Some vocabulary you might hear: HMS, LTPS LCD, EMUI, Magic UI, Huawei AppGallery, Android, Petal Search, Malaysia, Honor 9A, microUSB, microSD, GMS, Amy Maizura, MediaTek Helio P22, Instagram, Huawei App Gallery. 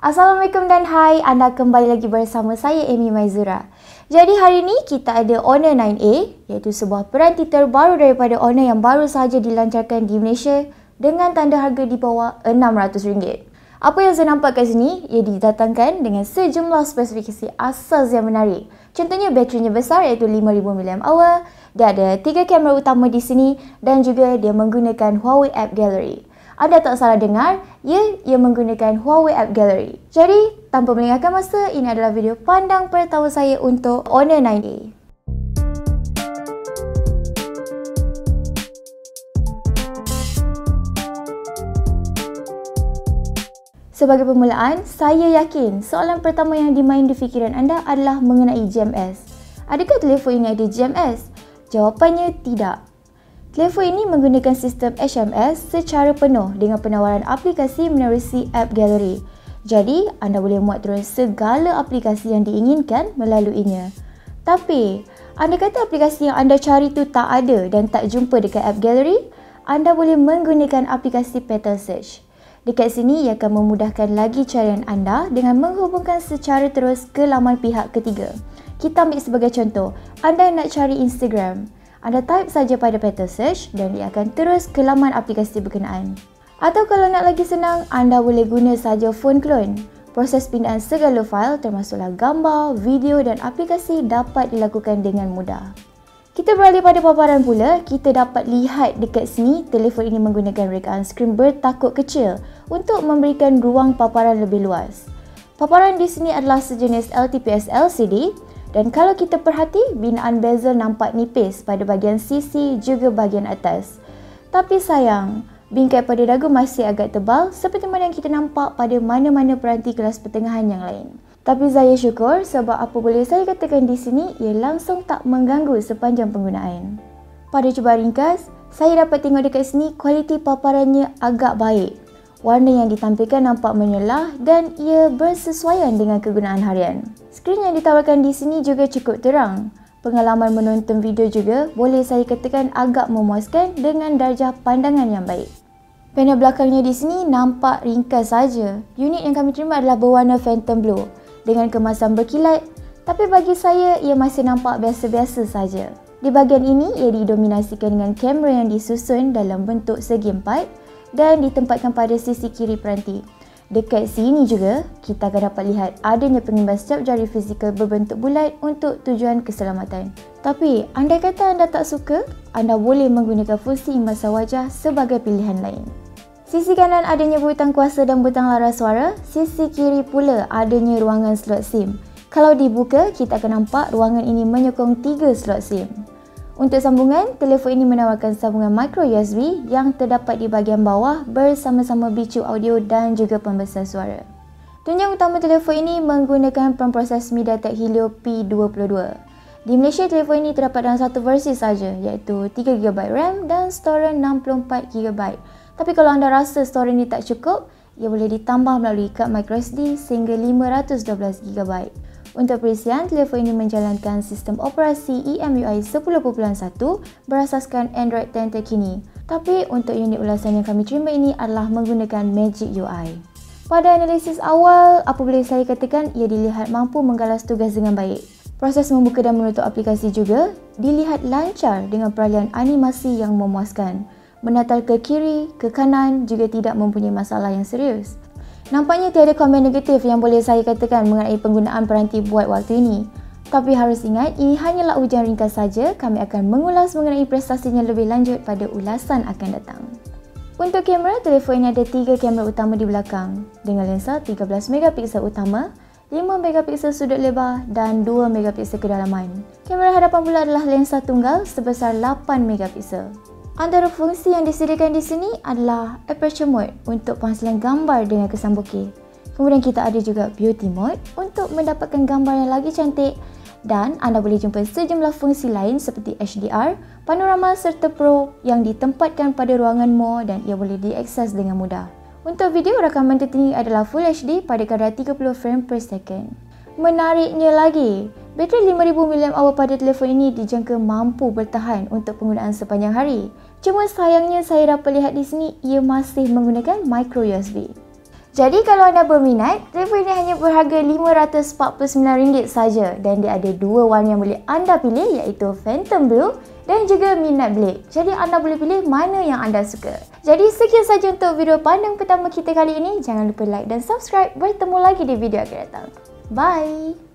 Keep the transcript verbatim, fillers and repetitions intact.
Assalamualaikum dan hai, anda kembali lagi bersama saya Amy Maizura. Jadi hari ini kita ada Honor nine A, iaitu sebuah peranti terbaru daripada Honor yang baru sahaja dilancarkan di Malaysia dengan tanda harga di bawah enam ratus ringgit. Apa yang saya nampak kat sini, ia didatangkan dengan sejumlah spesifikasi asas yang menarik. Contohnya baterinya besar iaitu lima ribu mili ampere hour, dia ada tiga kamera utama di sini dan juga dia menggunakan Huawei App Gallery. Anda tak salah dengar, ia, ia menggunakan Huawei App Gallery. Jadi, tanpa melengahkan masa, ini adalah video pandang pertama saya untuk Honor nine A. Sebagai permulaan, saya yakin soalan pertama yang dimain di fikiran anda adalah mengenai G M S. Adakah telefon ini ada G M S? Jawapannya tidak. Telefon ini menggunakan sistem H M S secara penuh dengan penawaran aplikasi menerusi App Gallery. Jadi, anda boleh muat terus segala aplikasi yang diinginkan melaluinya. Tapi, anda kata aplikasi yang anda cari tu tak ada dan tak jumpa dekat App Gallery? Anda boleh menggunakan aplikasi Petal Search. Dekat sini, ia akan memudahkan lagi carian anda dengan menghubungkan secara terus ke laman pihak ketiga. Kita ambil sebagai contoh, anda nak cari Instagram. Anda type saja pada Petal Search dan dia akan terus ke laman aplikasi berkenaan. Atau kalau nak lagi senang, anda boleh guna saja phone clone. Proses pindaan segala fail termasuklah gambar, video dan aplikasi dapat dilakukan dengan mudah. Kita beralih pada paparan pula, kita dapat lihat dekat sini telefon ini menggunakan rekaan skrin bertakuk kecil untuk memberikan ruang paparan lebih luas. Paparan di sini adalah sejenis L T P S L C D. Dan kalau kita perhati, binaan bezel nampak nipis pada bahagian sisi juga bahagian atas. Tapi sayang, bingkai pada dagu masih agak tebal seperti mana yang kita nampak pada mana-mana peranti kelas pertengahan yang lain. Tapi saya syukur sebab apa boleh saya katakan di sini, ia langsung tak mengganggu sepanjang penggunaan. Pada cubaan ringkas, saya dapat tengok dekat sini kualiti paparannya agak baik. Warna yang ditampilkan nampak menyelah dan ia bersesuaian dengan kegunaan harian. Skrin yang ditawarkan di sini juga cukup terang. Pengalaman menonton video juga boleh saya katakan agak memuaskan dengan darjah pandangan yang baik. Panel belakangnya di sini nampak ringkas saja. Unit yang kami terima adalah berwarna Phantom Blue dengan kemasan berkilat, tapi bagi saya ia masih nampak biasa-biasa saja. Di bahagian ini ia didominasikan dengan kamera yang disusun dalam bentuk segi empat dan ditempatkan pada sisi kiri peranti. Dekat sini juga, kita akan dapat lihat adanya pengimbang setiap jari fizikal berbentuk bulat untuk tujuan keselamatan. Tapi, andai kata anda tak suka, anda boleh menggunakan fungsi imbaskan wajah sebagai pilihan lain. Sisi kanan adanya butang kuasa dan butang lara suara, sisi kiri pula adanya ruangan slot SIM. Kalau dibuka, kita akan nampak ruangan ini menyokong tiga slot SIM. Untuk sambungan, telefon ini menawarkan sambungan microUSB yang terdapat di bahagian bawah bersama-sama bicu audio dan juga pembesar suara. Tunjang utama telefon ini menggunakan pemproses MediaTek Helio P dua puluh dua. Di Malaysia, telefon ini terdapat dalam satu versi saja iaitu tiga gigabyte RAM dan storan enam puluh empat gigabyte. Tapi kalau anda rasa storan ini tak cukup, ia boleh ditambah melalui kad microSD sehingga lima ratus dua belas gigabyte. Untuk perisian, telefon ini menjalankan sistem operasi E M U I sepuluh titik satu berasaskan Android sepuluh terkini. Tapi untuk unit ulasan yang kami terima ini adalah menggunakan Magic U I. Pada analisis awal, apa boleh saya katakan ia dilihat mampu menggalas tugas dengan baik. Proses membuka dan menutup aplikasi juga dilihat lancar dengan peralihan animasi yang memuaskan. Menatar ke kiri, ke kanan juga tidak mempunyai masalah yang serius. Nampaknya tiada komen negatif yang boleh saya katakan mengenai penggunaan peranti buat waktu ini. Tapi harus ingat, ini hanyalah ujian ringkas saja. Kami akan mengulas mengenai prestasinya lebih lanjut pada ulasan akan datang. Untuk kamera, telefon ini ada tiga kamera utama di belakang dengan lensa tiga belas megapiksel utama, lima megapiksel sudut lebar dan dua megapiksel kedalaman. Kamera hadapan pula adalah lensa tunggal sebesar lapan megapiksel. Antara fungsi yang disediakan di sini adalah aperture mode untuk penghasilan gambar dengan kesan bokeh. Kemudian kita ada juga beauty mode untuk mendapatkan gambar yang lagi cantik dan anda boleh jumpa sejumlah fungsi lain seperti H D R, panorama serta pro yang ditempatkan pada ruangan more dan ia boleh diakses dengan mudah. Untuk video, rakaman tertinggi adalah Full H D pada kadar tiga puluh frame per second. Menariknya lagi, bateri lima ribu mili ampere hour pada telefon ini dijangka mampu bertahan untuk penggunaan sepanjang hari. Cuma sayangnya saya dapat lihat di sini ia masih menggunakan microUSB. Jadi kalau anda berminat, telefon ini hanya berharga lima ratus empat puluh sembilan ringgit saja dan dia ada dua warna yang boleh anda pilih iaitu Phantom Blue dan juga Midnight Black. Jadi anda boleh pilih mana yang anda suka. Jadi sekian saja untuk video pandang pertama kita kali ini. Jangan lupa like dan subscribe. Bertemu lagi di video akan datang. Bye!